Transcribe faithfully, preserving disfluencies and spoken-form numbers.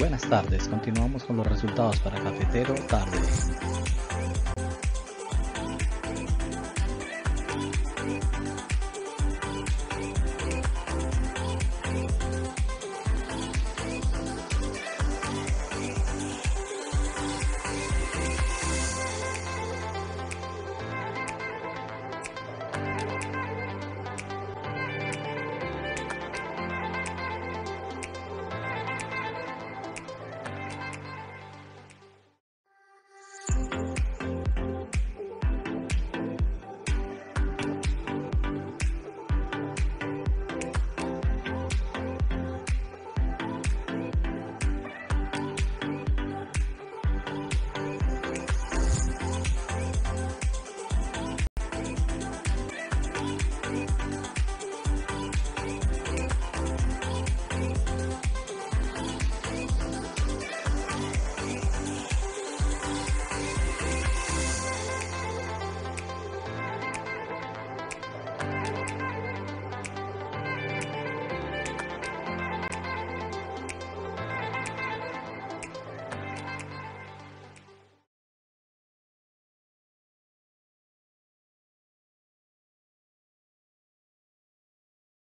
Buenas tardes, continuamos con los resultados para Cafetero Tarde.